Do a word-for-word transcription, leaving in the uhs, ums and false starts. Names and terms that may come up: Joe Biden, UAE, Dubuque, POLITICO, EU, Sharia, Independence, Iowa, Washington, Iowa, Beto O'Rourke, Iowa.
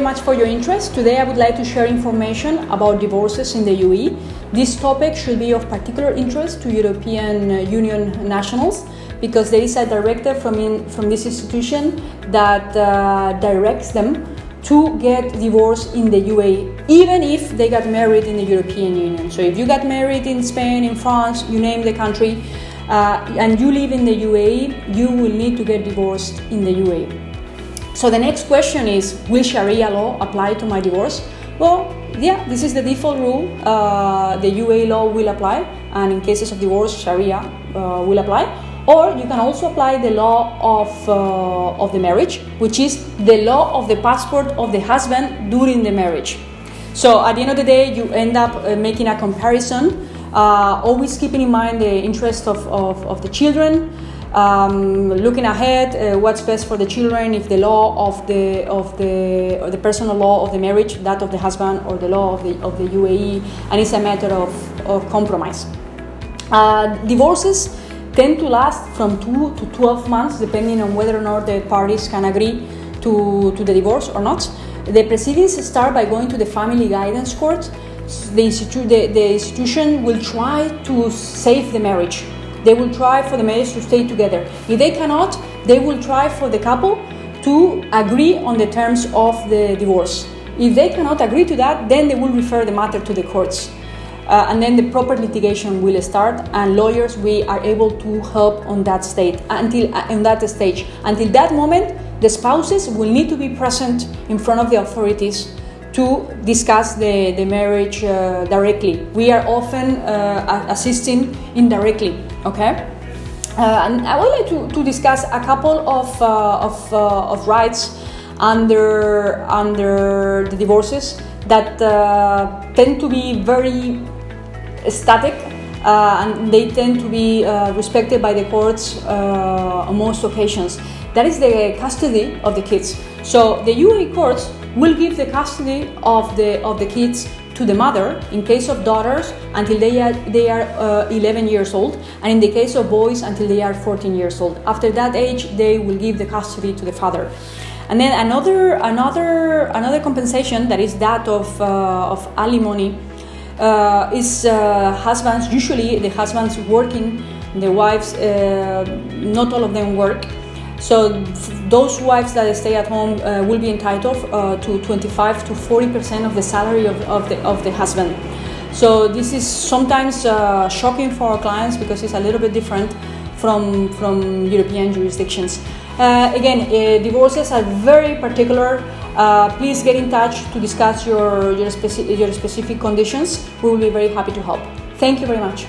very much for your interest. Today I would like to share information about divorces in the U A E. This topic should be of particular interest to European Union nationals because there is a directive from, in, from this institution that uh, directs them to get divorced in the U A E, even if they got married in the European Union. So if you got married in Spain, in France, you name the country, uh, and you live in the U A E, you will need to get divorced in the U A E. So the next question is, will Sharia law apply to my divorce? Well, yeah, this is the default rule. Uh, the U A E law will apply, and in cases of divorce, Sharia uh, will apply. Or you can also apply the law of, uh, of the marriage, which is the law of the passport of the husband during the marriage. So at the end of the day, you end up uh, making a comparison, uh, always keeping in mind the interest of, of, of the children. Um, looking ahead, uh, what's best for the children, if the law of the of the or the personal law of the marriage, that of the husband, or the law of the of the U A E, and it's a matter of of compromise. Uh, divorces tend to last from two to twelve months, depending on whether or not the parties can agree to to the divorce or not. The proceedings start by going to the family guidance court. The institu the, the institution will try to save the marriage. They will try for the marriage to stay together. If they cannot, they will try for the couple to agree on the terms of the divorce. If they cannot agree to that, then they will refer the matter to the courts. Uh, and then the proper litigation will start, and lawyers, we are able to help on that state, until, uh, in that stage. Until that moment, the spouses will need to be present in front of the authorities to discuss the, the marriage uh, directly. We are often uh, assisting indirectly, okay? Uh, and I would like to, to discuss a couple of, uh, of, uh, of rights under, under the divorces that uh, tend to be very static, uh, and they tend to be uh, respected by the courts uh, on most occasions. That is the custody of the kids. So the U A E courts will give the custody of the of the kids to the mother in case of daughters until they are they are uh, eleven years old, and in the case of boys until they are fourteen years old. After that age, they will give the custody to the father. And then another another another compensation, that is that of uh, of alimony, uh, is uh, husbands, usually the husbands working, the wives uh, not all of them work. So those wives that stay at home uh, will be entitled uh, to twenty-five to forty percent of the salary of, of, the, of the husband. So this is sometimes uh, shocking for our clients because it's a little bit different from, from European jurisdictions. Uh, again, uh, divorces are very particular. Uh, please get in touch to discuss your, your, speci your specific conditions. We will be very happy to help. Thank you very much.